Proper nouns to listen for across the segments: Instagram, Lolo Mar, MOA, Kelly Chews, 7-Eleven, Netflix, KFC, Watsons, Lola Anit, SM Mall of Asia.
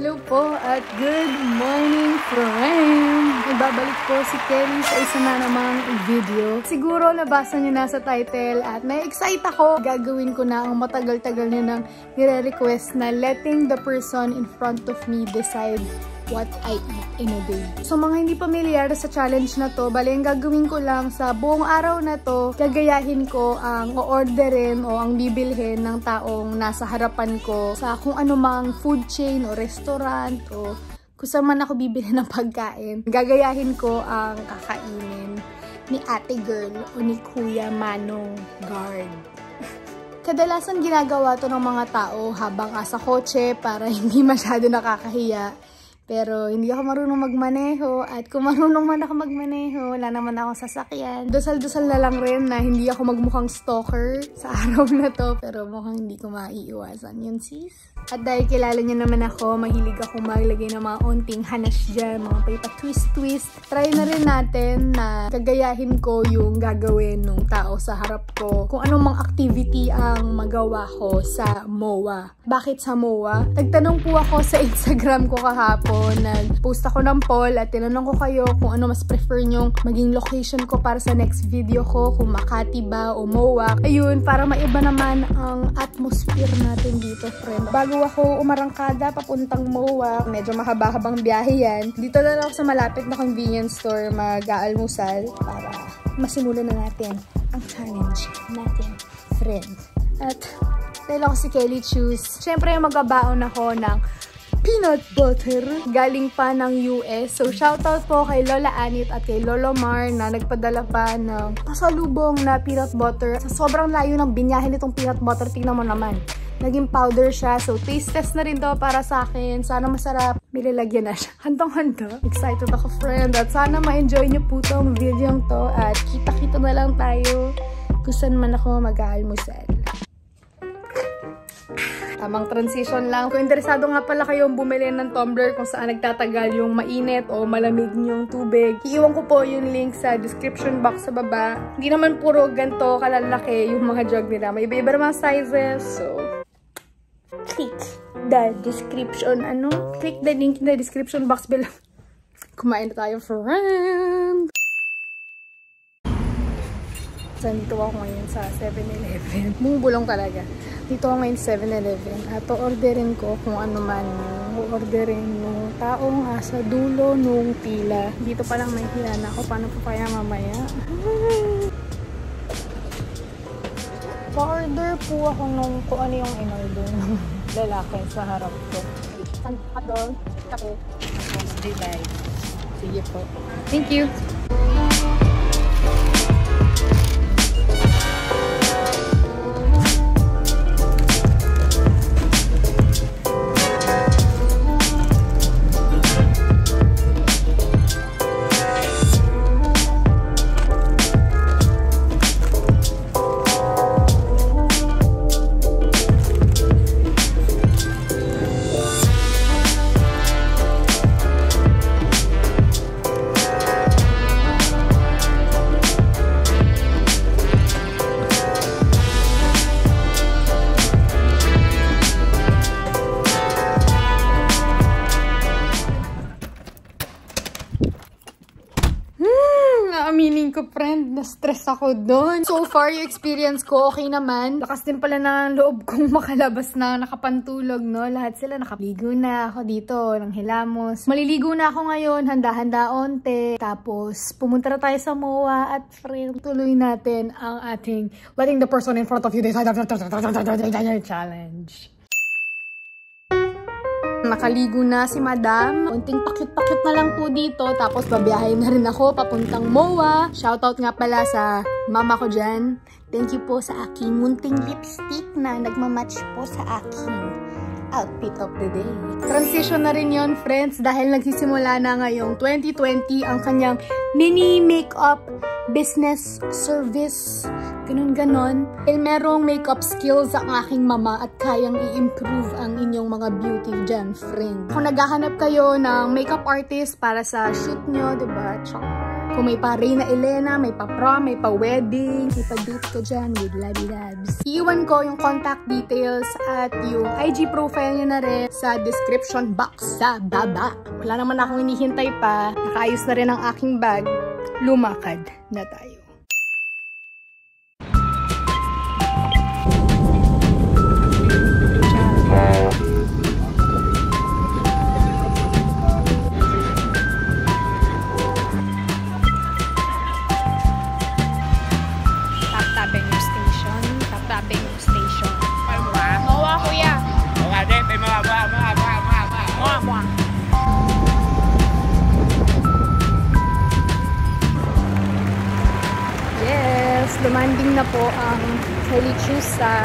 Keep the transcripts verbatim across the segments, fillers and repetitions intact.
Hello po at good morning friend! Ibabalik po si Kelly sa isa na namang video. Siguro nabasa niyo na sa title at na-excite ako. Gagawin ko na ang matagal-tagal niyo nang nire-request na letting the person in front of me decide what I eat in a day. So mga hindi pamilyar sa challenge na to, bali ang gagawin ko lang sa buong araw na to, gagayahin ko ang o-orderin o ang bibilhin ng taong nasa harapan ko sa kung anumang food chain o restaurant o kung saan man ako bibili ng pagkain. Gagayahin ko ang kakainin ni ate girl o ni kuya Manong Guard. Kadalasan ginagawa to ng mga tao habang asa kotse para hindi masyado nakakahiya. Pero hindi ako marunong magmaneho at kung marunong man ako magmaneho, wala naman akong sasakyan. Dasal-dasal na lang rin na hindi ako magmukhang stalker sa araw na to. Pero mukhang hindi ko maiiwasan yun sis. At dahil kilala niyo naman ako, mahilig ako maglagay ng mga onting hanas dyan, mga paipa-twist-twist. Try na rin natin na kagayahin ko yung gagawin ng tao sa harap ko. Kung anong mga activity ang magawa ko sa M O A. Bakit sa M O A? Nagtanong po ako sa Instagram ko kahapon. Nag-post ako ng poll at tinanong ko kayo kung ano mas prefer nyong maging location ko para sa next video ko, kung Makati ba o M O A. Ayun, para maiba naman ang atmosphere natin dito, friend. Bago ako umarangkada papuntang M O A, medyo mahaba-habang biyahe yan. Dito na ako sa malapit na convenience store mag-aalmusal para masimulan na natin ang challenge natin, friend. At dahil ako si Kelly Chews, syempre magbabaon ako ng peanut butter galing pa ng U S. So shoutout po kay Lola Anit at kay Lolo Mar na nagpadala pa ng pasalubong na peanut butter. Sa sobrang layo ng binyahin itong peanut butter, tingnan mo naman. Naging powder siya. So taste test na rin to para sa akin. Sana masarap. Milalagyan na siya. Handang-handa. Excited ako friend. At sana ma-enjoy niyo po tong video to. At kita-kita na lang tayo kung saan man ako mag-aalmusal. Tamang transition lang. Kung interesado nga pala kayong bumili ng tumbler kung saan nagtatagal yung mainit o malamig yung tubig, iiwan ko po yung link sa description box sa baba. Hindi naman puro ganito kalalaki yung mga jug nila. May iba-iba mga sizes. So, click the description. Ano? Click the link in the description box below. Kumain na tayo, friend! Dito ako ngayon sa seven eleven. Bumubulong talaga. Dito ako ngayon sa seven eleven. At orderin ko kung ano man orderin nung taong nasa dulo nung pila. Dito pa lang may pila na ako. Paano po kaya mamaya? Pa-order po ako nung kung ano yung in-order ng lalaki sa harap ko. Adol, kape. Sige po. Thank you. Friend, na-stress ako doon. So far, yung experience ko, okay naman. Lakas din pala ng loob kong makalabas na nakapantulog, no? Lahat sila nakaligo na ako dito ng hilamos. Maliligo na ako ngayon, handa-handa onte. Tapos, pumunta na tayo sa M O A at friend, tuloy natin ang ating letting the person in front of you decide challenge. Nakaligo na si madam. Unting pakit-pakit na lang po dito. Tapos babiyahin na rin ako papuntang M O A. Shoutout nga pala sa mama ko dyan. Thank you po sa aking munting lipstick na nagmamatch po sa aking outfit of the day. Transition na rin yon friends. Dahil nagsisimula na ngayong twenty twenty ang kanyang mini makeup business service. Ganun-ganon. Dahil merong makeup skills ang aking mama at kayang i-improve ang inyong mga beauty dyan, friend. Kung naghahanap kayo ng makeup artist para sa shoot nyo, diba? Chok. Kung may pa Reyna Elena, may pa prom, may pa wedding, may pa date ko dyan with Labby Labs. Iiwan ko yung contact details at yung I G profile nyo na rin sa description box sa baba. Wala naman akong hinihintay pa. Nakaayos na rin ang aking bag. Lumakad na tayo. Demanding na po ang Kelly Chews sa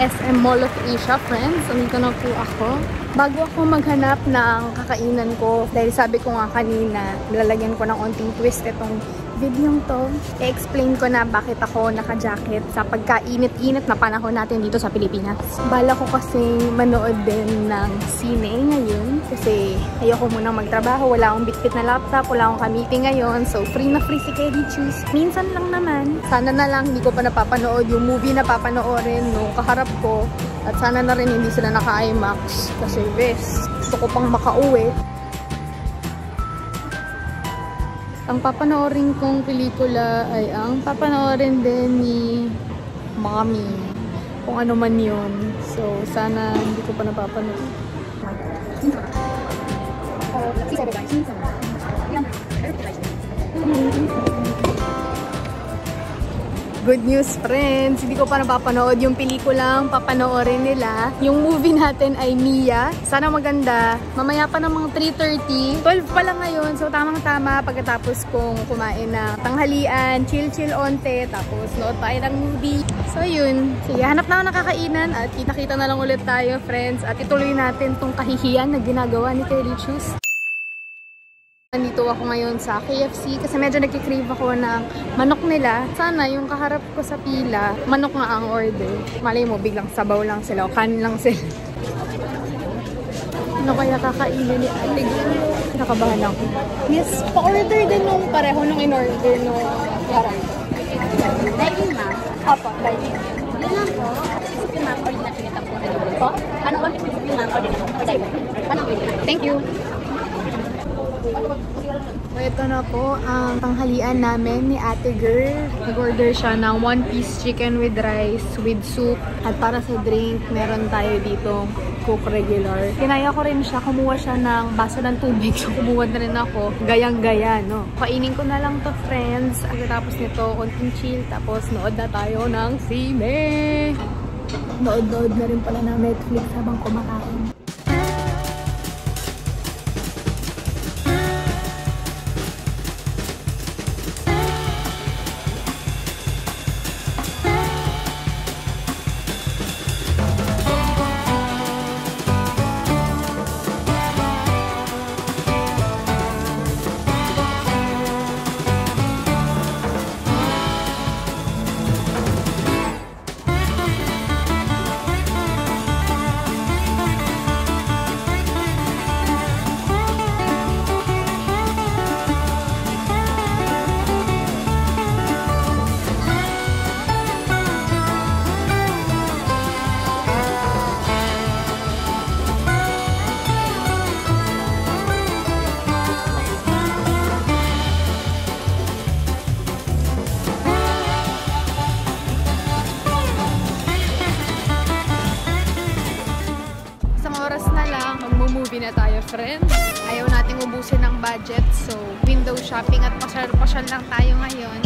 S M Mall of Asia, friends. Andito na po ako. Bago ako maghanap ng kakainan ko, dahil sabi ko nga kanina, lalagyan ko ng onting twist itong video to. I-explain ko na bakit ako naka-jacket sa pagkainit-init na panahon natin dito sa Pilipinas. Bala ko kasi manood din ng sine ngayon kasi ayoko munang magtrabaho. Wala akong bitbit na laptop, wala akong kamiting ngayon. So free na free si Kelly Chews. Minsan lang naman. Sana na lang hindi ko pa napapanood yung movie na papanoorin nung kaharap ko. At sana na rin hindi sila naka-IMAX kasi bes, gusto ko pang makauwi. Ang papanoorin kong pelikula ay ang papanoorin din ni Mommy. Kung ano man yun. So, sana hindi ko pa napapanood. Good news, friends! Hindi ko pa napapanood yung pelikulang papanoorin nila. Yung movie natin ay Mia. Sana maganda. Mamaya pa namang three thirty. twelve pa lang ngayon. So, tamang-tama. Pagkatapos kong kumain ng tanghalian, chill-chill onte, tapos nood tayo ng movie. So, yun. Sige, hanap na ako ng kakainan at kita-kita na lang ulit tayo, friends. At ituloy natin tong kahihiyan na ginagawa ni Kelly Chews. Nandito ako ngayon sa K F C kasi medyo nagkikrave ako ng manok nila. Sana yung kaharap ko sa pila, manok nga ang order. Malay mo, biglang sabaw lang sila o kanin lang sila. Ano kaya kakainin ni Ate? Nakabahan ako. Yes, pa-order din nung pareho nung in-order nung kaharap. Daging ma'am? Opo, daging. Ano lang po? Isipin ma'am, order na pinita po. Po? Ano ba? Isipin ma'am, order na po. Thank you. Ito na po ang tanghalian namin ni Ate Girl. Nag-order siya ng one-piece chicken with rice with soup. At para sa drink, meron tayo dito Coke regular. Kinaya ko rin siya. Kumuha siya ng baso ng tubig. So, kumuha na rin ako. Gayang-gaya, no? Kainin ko na lang to, friends. Pagkatapos nito, konting chill. Tapos, nood na tayo ng sine. Nood-nood na rin pala ng Netflix habang kumakain. Friends, ayaw nating ubusin ng budget, so window shopping at pasyal-pasyal lang tayo ngayon.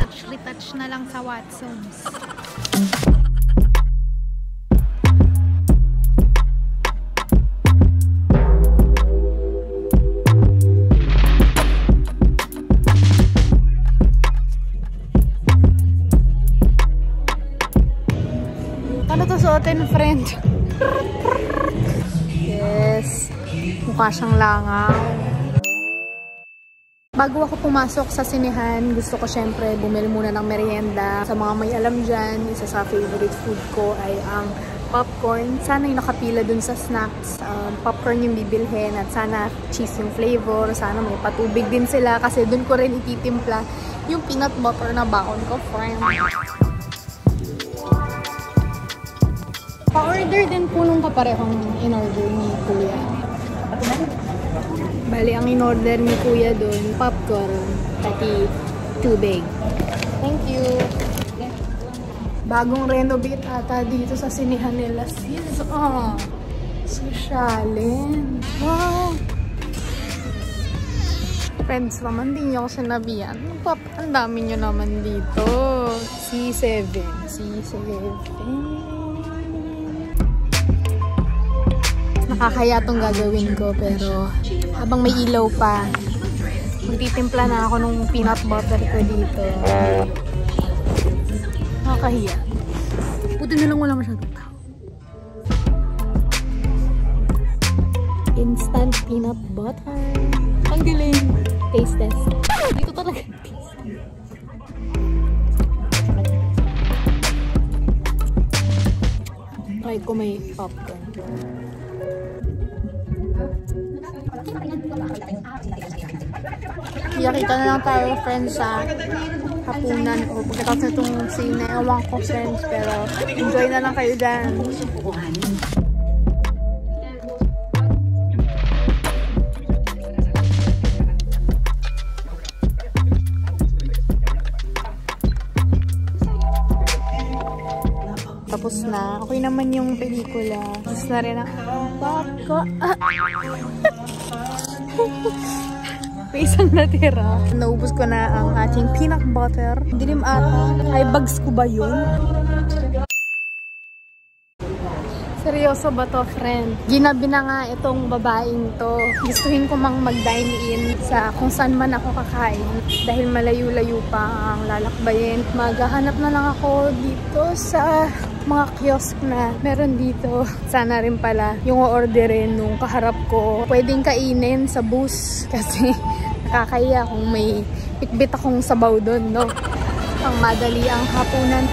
Touch-retouch na lang sa Watsons. Ano to suotin, friend? Mukha siyang langaw. Bago ako pumasok sa sinehan, gusto ko syempre bumili muna ng merienda. Sa mga may alam dyan, isa sa favorite food ko ay ang popcorn. Sana yung nakapila dun sa snacks. Um, popcorn yung bibilhin at sana cheese yung flavor. Sana may patubig din sila kasi dun ko rin ititimpla yung peanut butter na baon ko, friend. Pa-order din po nung kaparehong in-order ni Kuya. Bali, ang in-order ni Kuya dun, popcorn, pati tubig. Thank you. Bagong renovate ata dito sa sinihan nila, sis. Oh, sosyalin. Wow. Friends naman, di nyo ako sinabihan. Pop, ang dami nyo naman dito. C seven. C seven. Nakakaya tong gagawin ko, pero habang may ilaw pa, magtitimpla na ako ng peanut butter ko dito. Nakakahiya. Buti na lang wala masyadong tao. Instant peanut butter. Ang galing. Taste test. Dito talaga taste test. Try ko may popcorn. Kiyakita na lang tayo, friends, sa hapunan o pagkatapos itong sinayawang ko, friends, pero enjoy na lang kayo dyan. Tapos na. Okay naman yung pelikula. Tapos na rin ang pop ko. May isang natira. Naubos ko na ang ating peanut butter. Dilim ata. Ay, bags ko ba yun? Seryoso ba to, friend? Ginabi na nga itong babaeng to. Gustuhin ko mang mag-dine-in sa kung saan man ako kakain. Dahil malayo-layo pa ang lalakbayin. Maghahanap na lang ako dito sa mga kiosk na meron dito. Sana rin pala yung orderin nung kaharap ko pwedeng kainin sa bus kasi nakakaya kung may pikbit akong sabaw doon, no? Ang madali ang hapunan,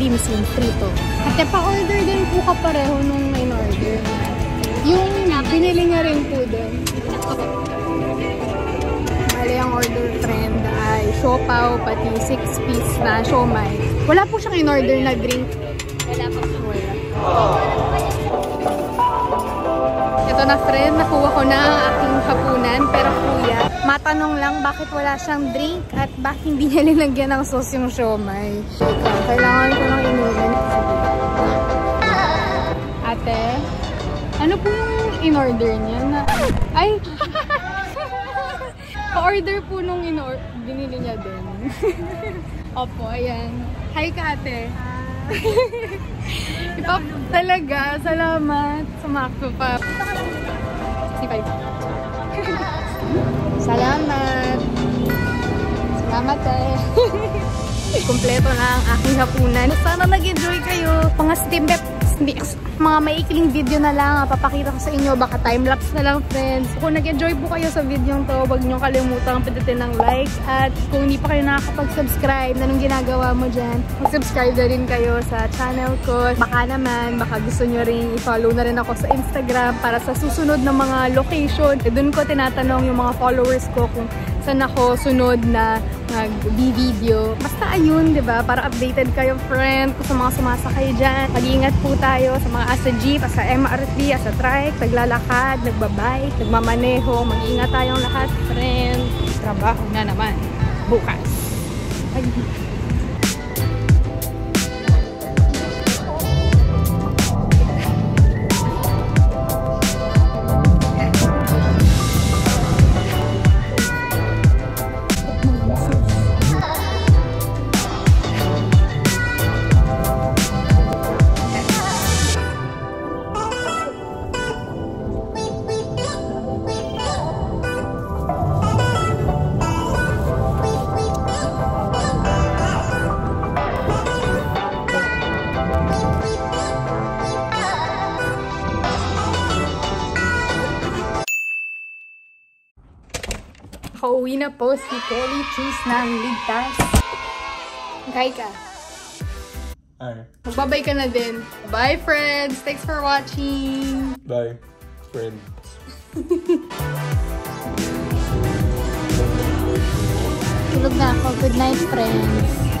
dimsum frito. At pa-order din po ka pareho nung in-order. Yung binili niya rin po doon. Mali ang order, friend, ay siopaw pati six piece na siomai. Wala po siyang in-order na drink. Wala pa po. Ito na, friend, nakuha ko na ang aking hapunan. Pero kuya, matanong lang bakit wala siyang drink at bakit hindi niya linagyan ng sauce yung siomai. Kailangan ko nang inumin. Ate, ano po yung in-order niya? Na... Ay! Pa-order po nung in-order. Binili niya din. Opo, ayan. Hi ka, ate. Ipap talaga. Salamat. Sumakto pa. Sipay. Salamat. Salamat, eh. Kompleto na ang aking hapunan. Sana nag-enjoy kayo. Pang-stimbep. Mga maikling video na lang papakita ko sa inyo, baka time-lapse na lang, friends. Kung nag-enjoy po kayo sa video to, huwag nyo kalimutang pindutin ng like, at kung hindi pa kayo nakakapag-subscribe, anong ginagawa mo dyan, mag-subscribe na rin kayo sa channel ko. Baka naman, baka gusto nyo rin i-follow na rin ako sa Instagram para sa susunod na mga location. E dun ko tinatanong yung mga followers ko kung saan ako sunod na nag-video. Basta ayun, di ba? Para updated kayo, friend, kung sa mga sumasakay dyan. Mag-iingat po tayo sa mga asa jeep, asa M R T, asa trike, naglalakad, nagbabike, nagmamaneho. Mag-iingat tayong lahat, friend. Trabaho na naman. Bukas. Ay. Pauwi na po si Kelly Chews ng ligtas. Kay ka. Ay. Magbabay ka na din. Bye, friends! Thanks for watching! Bye, friends. Tulog na ako. Good night, friends.